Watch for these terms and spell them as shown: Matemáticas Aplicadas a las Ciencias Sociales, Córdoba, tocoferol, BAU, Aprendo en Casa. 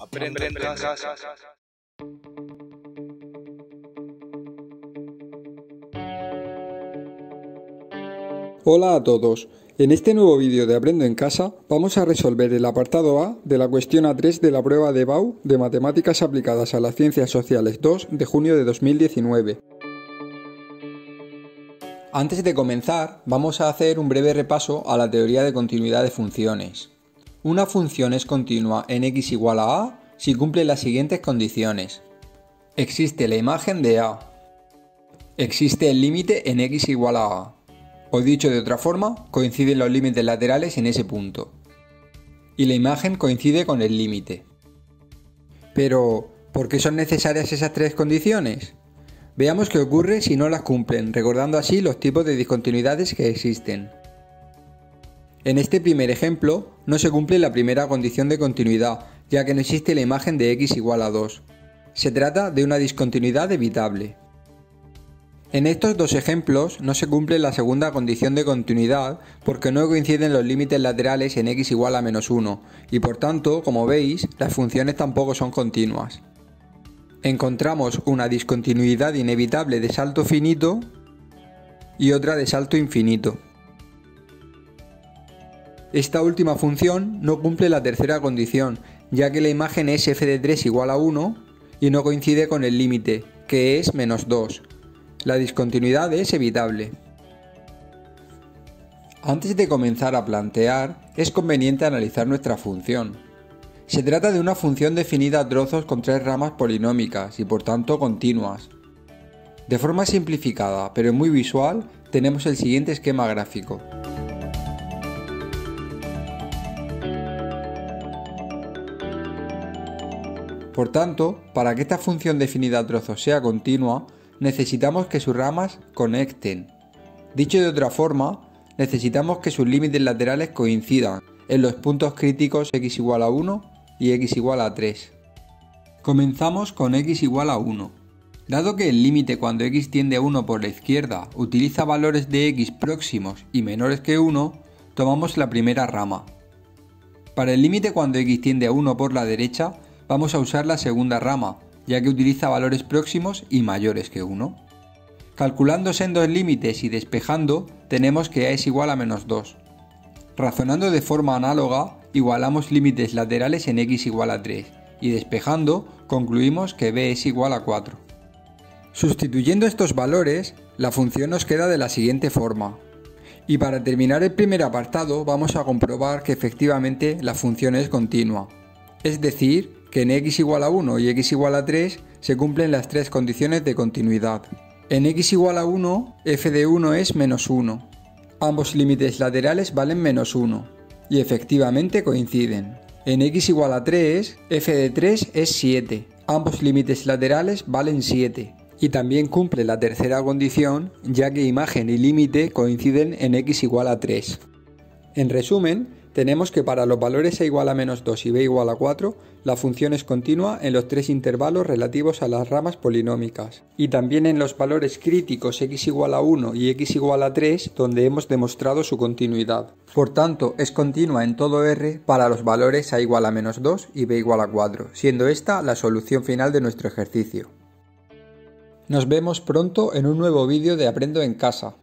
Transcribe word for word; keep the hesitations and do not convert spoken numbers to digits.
Aprendo en Casa. Hola a todos, en este nuevo vídeo de Aprendo en Casa vamos a resolver el apartado A de la cuestión A tres de la prueba de B A U de Matemáticas Aplicadas a las Ciencias Sociales dos de junio de dos mil diecinueve. Antes de comenzar, vamos a hacer un breve repaso a la teoría de continuidad de funciones. Una función es continua en x igual a a si cumple las siguientes condiciones. Existe la imagen de a. Existe el límite en x igual a a. O dicho de otra forma, coinciden los límites laterales en ese punto. Y la imagen coincide con el límite. Pero, ¿por qué son necesarias esas tres condiciones? Veamos qué ocurre si no las cumplen, recordando así los tipos de discontinuidades que existen. En este primer ejemplo, no se cumple la primera condición de continuidad, ya que no existe la imagen de x igual a dos. Se trata de una discontinuidad evitable. En estos dos ejemplos, no se cumple la segunda condición de continuidad, porque no coinciden los límites laterales en x igual a menos uno, y por tanto, como veis, las funciones tampoco son continuas. Encontramos una discontinuidad inevitable de salto finito y otra de salto infinito. Esta última función no cumple la tercera condición, ya que la imagen es f de tres igual a uno y no coincide con el límite, que es menos dos. La discontinuidad es evitable. Antes de comenzar a plantear, es conveniente analizar nuestra función. Se trata de una función definida a trozos con tres ramas polinómicas y por tanto continuas. De forma simplificada, pero muy visual, tenemos el siguiente esquema gráfico. Por tanto, para que esta función definida a trozos sea continua, necesitamos que sus ramas conecten. Dicho de otra forma, necesitamos que sus límites laterales coincidan en los puntos críticos x igual a uno y x igual a tres. Comenzamos con x igual a uno. Dado que el límite cuando x tiende a uno por la izquierda utiliza valores de x próximos y menores que uno, tomamos la primera rama. Para el límite cuando x tiende a uno por la derecha, vamos a usar la segunda rama, ya que utiliza valores próximos y mayores que uno. Calculando sendos límites y despejando, tenemos que a es igual a menos dos. Razonando de forma análoga, igualamos límites laterales en x igual a tres y despejando concluimos que b es igual a cuatro. Sustituyendo estos valores, la función nos queda de la siguiente forma. Y para terminar el primer apartado vamos a comprobar que efectivamente la función es continua. Es decir, que en x igual a uno y x igual a tres se cumplen las tres condiciones de continuidad. En x igual a uno, f de uno es menos uno. Ambos límites laterales valen menos uno, y efectivamente coinciden. En x igual a tres, f de tres es siete, ambos límites laterales valen siete, y también cumple la tercera condición, ya que imagen y límite coinciden en x igual a tres. En resumen, tenemos que para los valores a igual a menos dos y b igual a cuatro, la función es continua en los tres intervalos relativos a las ramas polinómicas, y también en los valores críticos x igual a uno y x igual a tres, donde hemos demostrado su continuidad. Por tanto, es continua en todo R para los valores a igual a menos dos y b igual a cuatro, siendo esta la solución final de nuestro ejercicio. Nos vemos pronto en un nuevo vídeo de Aprendo en Casa.